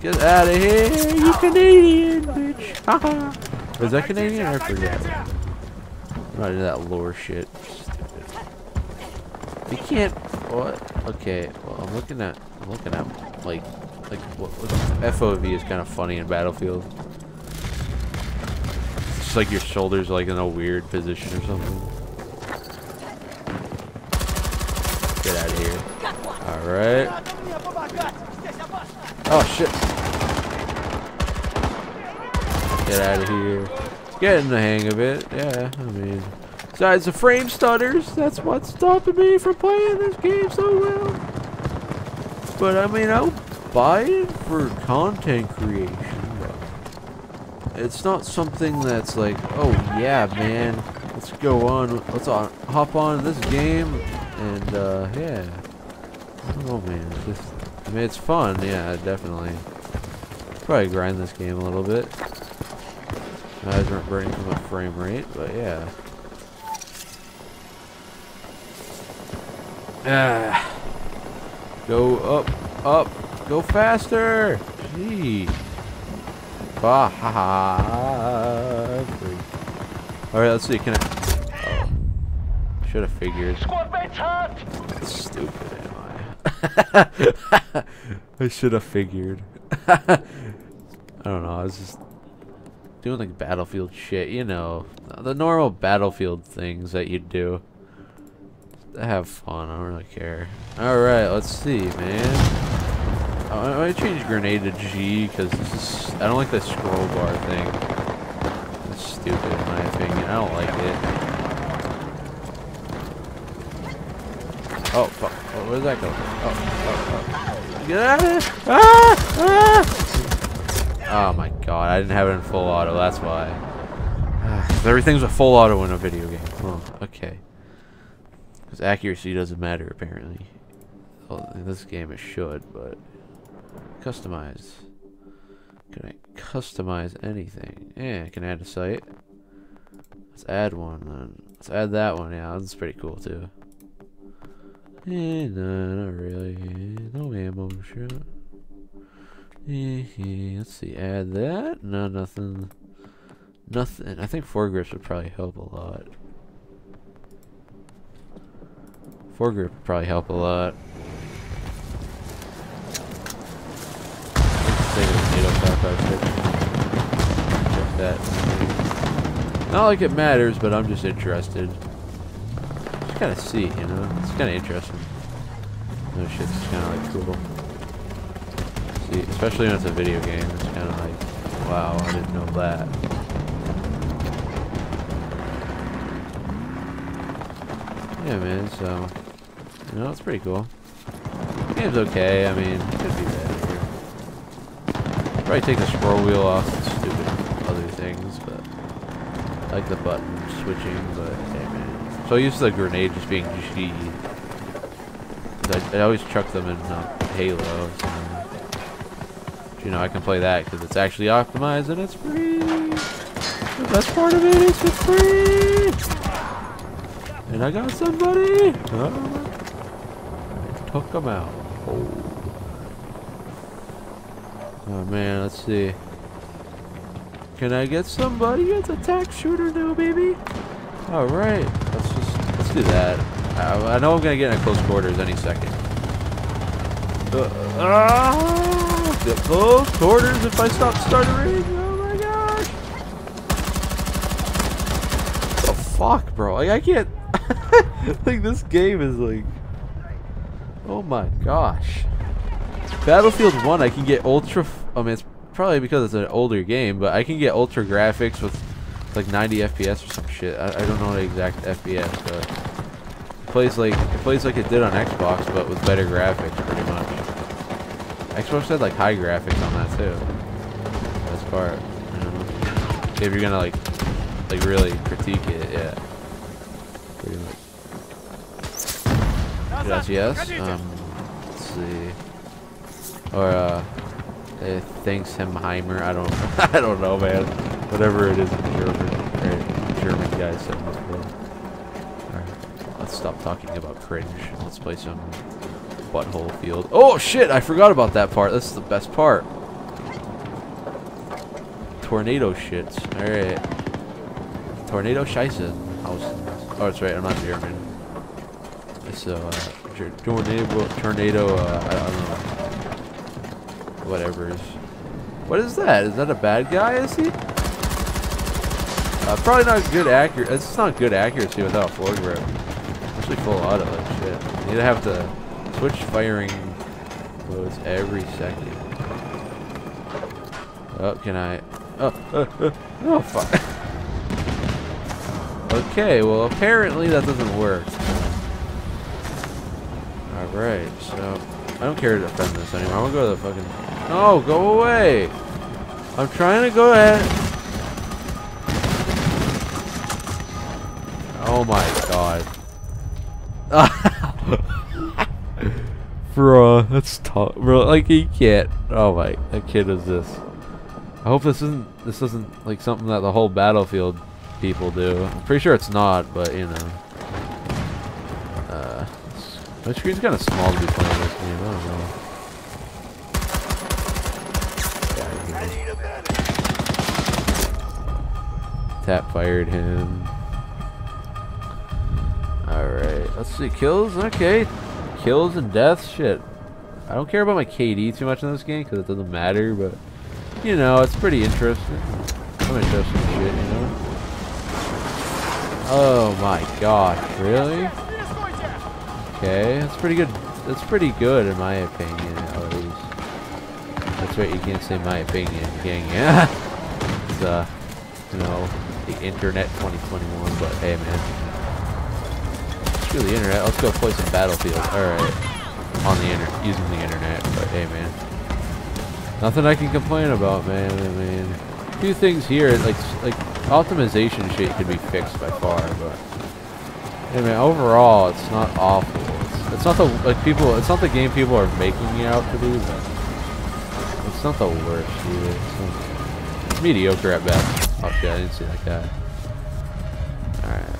Get out of here, you Canadian, bitch. Haha. Is that Canadian? I forget. I'm not into that lore shit. You can't. What? Okay. Well, I'm looking at like what FOV is kind of funny in Battlefield. It's just like your shoulders are like in a weird position or something. Get out of here. All right. Oh shit. Get out of here. Getting the hang of it. Yeah. I mean. Besides the frame stutters, that's what's stopping me from playing this game so well. But I mean, I'll buy it for content creation. It's not something that's like, oh yeah, man, let's go on, let's hop on this game, and yeah. Oh man, it's just, I mean, it's fun, yeah, definitely. Probably grind this game a little bit. I was reverting to my frame rate, but yeah. Go up, up, go faster. Gee. Alright, let's see. Can I? Oh. Should have figured. Squad mate's hot! That's stupid, am I? I should have figured. I don't know. I was just doing like Battlefield shit, you know. The normal Battlefield things that you do. Have fun. I don't really care. Alright, let's see, man. I changed grenade to G because I don't like the scroll bar thing. It's stupid in my opinion. I don't like it. Oh fuck! Oh, where's that going? Oh, oh, oh! Get out of here! Ah! Ah! Oh my god! I didn't have it in full auto. That's why. Everything's a full auto in a video game. Huh. Okay. Because accuracy doesn't matter apparently. Well, in this game it should, but. Customize. Can I customize anything? Yeah, I can add a site. Let's add one then. Let's add that one. Yeah, that's pretty cool too. Eh, no, not really. No ammo shit. Let's see. Add that. No, nothing. Nothing. I think foregrips would probably help a lot. Foregrip would probably help a lot. That. Not like it matters, but I'm just interested. Just gotta see, you know. It's kind of interesting. No shit, it's kind of like cool. See, especially when it's a video game, it's kind of like, wow, I didn't know that. Yeah, man. So, you know, it's pretty cool. The game's okay. I mean, it could be better. Probably take the scroll wheel off and stupid other things, but I like the button switching, but hey man. So I used to the grenade just being G. I always chuck them in Halo, so you know I can play that because it's actually optimized and it's free. The best part of it is it's free. And I got somebody. Oh, I took them out. Oh. Oh man, let's see. Can I get somebody at the attack shooter now, baby? Alright, let's do that. I know I'm gonna get in close quarters any second. The close quarters if I stop stuttering. Oh my gosh. What the fuck, bro? Like, I can't. Like, this game is like. Oh my gosh. Battlefield 1, I can get ultra. I mean, it's probably because it's an older game, but I can get ultra graphics with like 90 FPS or some shit. I don't know the exact FPS, but it plays like it did on Xbox, but with better graphics, pretty much. Xbox had like high graphics on that too. That's part. You know, if you're gonna like really critique it, yeah. Pretty much. Yes. Let's see. Or thanks Hemheimer. I don't know, man. Whatever it is in German, or German guys said this. Alright, let's stop talking about cringe. Let's play some butthole field. Oh shit! I forgot about that part. This is the best part. Tornado shits. Alright. Tornado Scheißen. Oh, that's right. I'm not German. So tornado. I don't know. Whatever's. What is that? Is that a bad guy? Is he? Probably not good accuracy. It's not good accuracy without floor grip. Especially full auto and shit. You'd have to switch firing modes every second. Oh, can I? Oh fuck. Okay, well apparently that doesn't work. All right, so I don't care to defend this anymore. I'm gonna go to the fucking. No, go away! I'm trying to go ahead. Oh my god. Bruh, that's tough. Bro, like he can't. Oh my, that kid is this. I hope this isn't like something that the whole Battlefield people do. I'm pretty sure it's not, but you know. My screen's kind of small to be playing this game. I don't know. Tap fired him. Alright, let's see. Kills? Okay. Kills and deaths? Shit. I don't care about my KD too much in this game because it doesn't matter, but you know, it's pretty interesting. I'm interested in shit, you know? Oh my gosh, really? Okay, that's pretty good. That's pretty good in my opinion, at least. That's right, you can't say my opinion, gang. Yeah. It's you know, the internet 2021, but hey man. Screw the internet, let's go play some Battlefield. Alright. On the internet, using the internet, but hey man. Nothing I can complain about, man. I mean, a few things here, like optimization shit could be fixed by far, but hey man, overall it's not awful. It's not the it's not the game people are making it out to be, but it's not the worst either. It's mediocre at best. Oh shit, I didn't see that guy. Alright.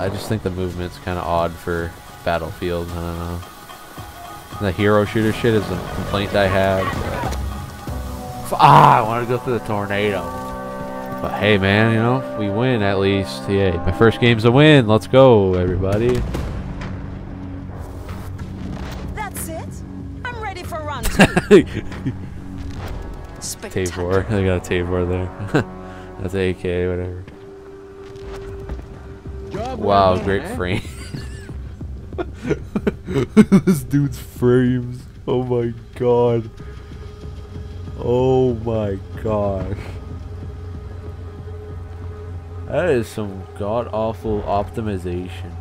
I just think the movement's kind of odd for Battlefield. I don't know. The hero shooter shit is a complaint I have. I want to go through the tornado. But hey man, you know, we win at least. Yeah, my first game's a win. Let's go, everybody. That's it. I'm ready for round two. Tavor. I got a Tavor there. That's AK, whatever. Job wow, great man. Frame. This dude's frames. Oh my god. Oh my gosh. That is some god awful optimization.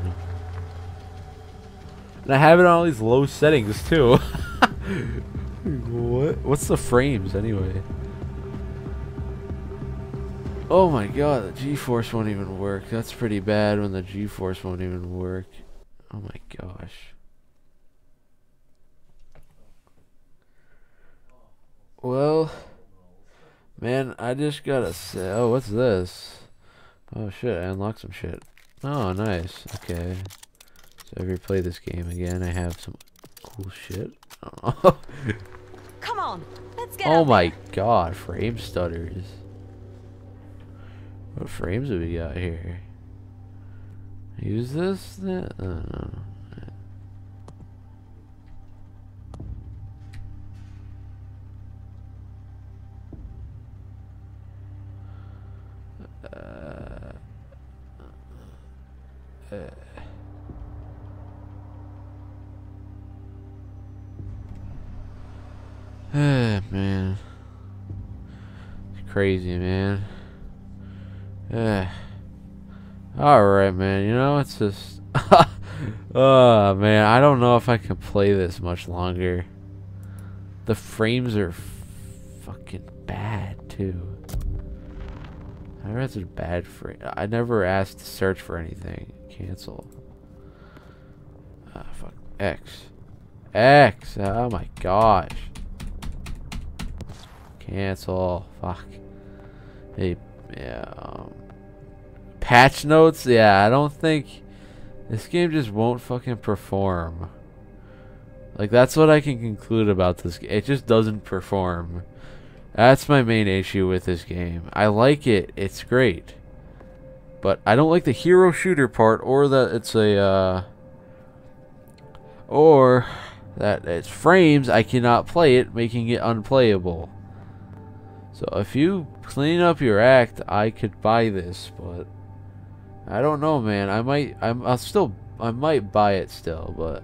And I have it on all these low settings too. What? What's the frames anyway? Oh my god, the G-force won't even work. That's pretty bad when the G-force won't even work. Oh my gosh. Well, man, I just gotta say, oh, what's this? Oh shit, I unlocked some shit. Oh, nice. Okay. So if you play this game again, I have some cool shit. Oh. Come on, let's get. Oh my god, frame stutters. What frames have we got here? Use this? That? I don't know. Man, it's crazy, man. Alright, man, you know, it's just man, I don't know if I can play this much longer. The frames are fucking bad too. I never had such bad frame. I never asked to search for anything. Cancel. Ah, fuck. X. Oh my gosh. Cancel. Fuck. Hey, yeah. Patch notes? Yeah, I don't think this game just won't fucking perform. Like, that's what I can conclude about this game. It just doesn't perform. That's my main issue with this game. I like it. It's great. But I don't like the hero shooter part or that it's a, or that it's frames. I cannot play it, making it unplayable. So if you clean up your act, I could buy this, but I don't know, man. I might buy it still, but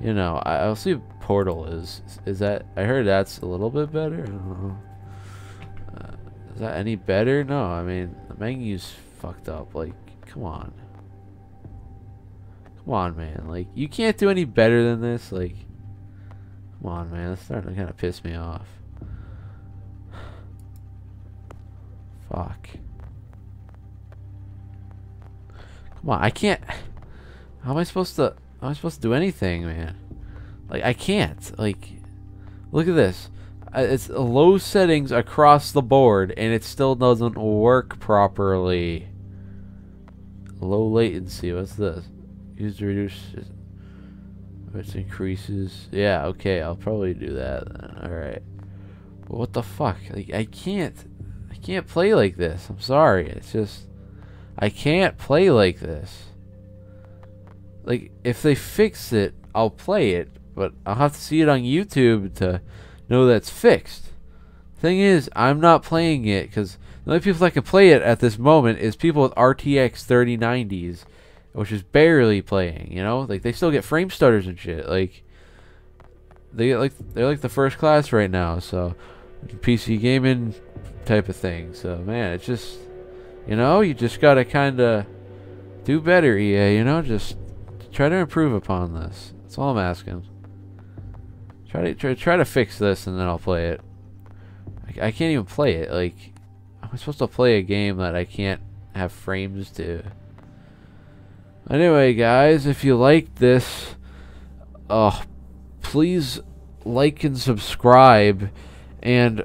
you know, I'll see what Portal is. Is that, I heard that's a little bit better. I don't know. Is that any better? No, I mean, the menu's fucked up. Like, come on. Come on, man. Like, you can't do any better than this. Like, come on, man. That's starting to kind of piss me off. Fuck. Come on, I can't. How am I supposed to? How am I supposed to do anything, man? Like, I can't. Like, look at this. It's low settings across the board, and it still doesn't work properly. Low latency, what's this? Used to reduce which increases. Yeah, okay, I'll probably do that. Alright. But what the fuck? Like, I can't play like this. I'm sorry. It's just I can't play like this. Like, if they fix it, I'll play it, but I'll have to see it on YouTube to know that's fixed. Thing is, I'm not playing it because the only people that can play it at this moment is people with RTX 3090s, which is barely playing, you know? Like, they still get frame stutters and shit. Like, they're like the first class right now, so PC gaming type of thing. So, man, it's just, you know, you just gotta kinda do better, EA, you know? Just try to improve upon this. That's all I'm asking. Try to fix this, and then I'll play it. I can't even play it. Like, how am I supposed to play a game that I can't have frames to? Anyway, guys, if you liked this, please like and subscribe. And,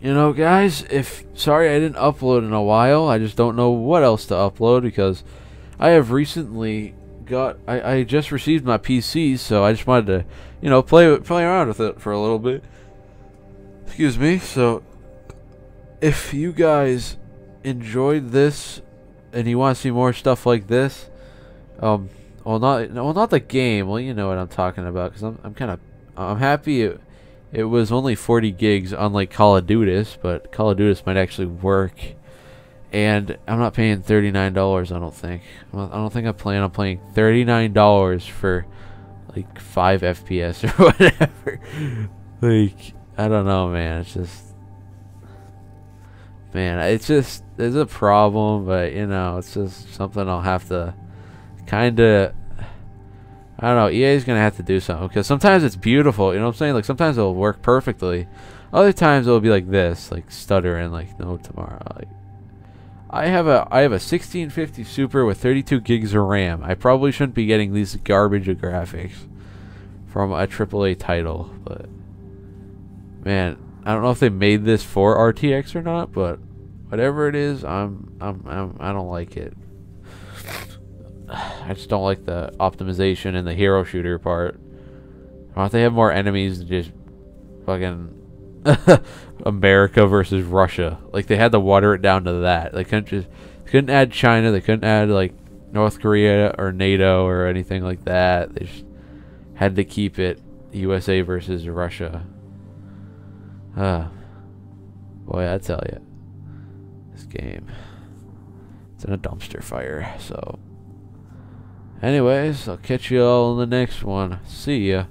you know, guys, if sorry I didn't upload in a while. I just don't know what else to upload because I have recently got I just received my PC, so I just wanted to, you know, play around with it for a little bit. Excuse me. So if you guys enjoyed this and you want to see more stuff like this, well not the game, well, you know what I'm talking about, because I'm happy it was only 40 gigs unlike Call of Duty, but Call of Duty might actually work. And I'm not paying $39, I don't think. I don't think I plan on paying $39 for, like, 5 FPS or whatever. Like, I don't know, man. It's just... Man, it's just... There's a problem, but, you know, it's just something I'll have to kind of... I don't know, EA's going to have to do something. Because sometimes it's beautiful, you know what I'm saying? Like, sometimes it'll work perfectly. Other times it'll be like this, like, stuttering, like, no tomorrow, like... I have a 1650 Super with 32 gigs of RAM. I probably shouldn't be getting these garbage of graphics from a AAA title, but man, I don't know if they made this for RTX or not, but whatever it is, I don't like it. I just don't like the optimization and the hero shooter part. Why don't they have more enemies than just fucking America versus Russia? Like, they had to water it down to that. They couldn't add China, they couldn't add like North Korea or NATO or anything like that. They just had to keep it USA versus Russia. Boy, I tell you, this game, it's in a dumpster fire. So anyways, I'll catch you all in the next one. See ya.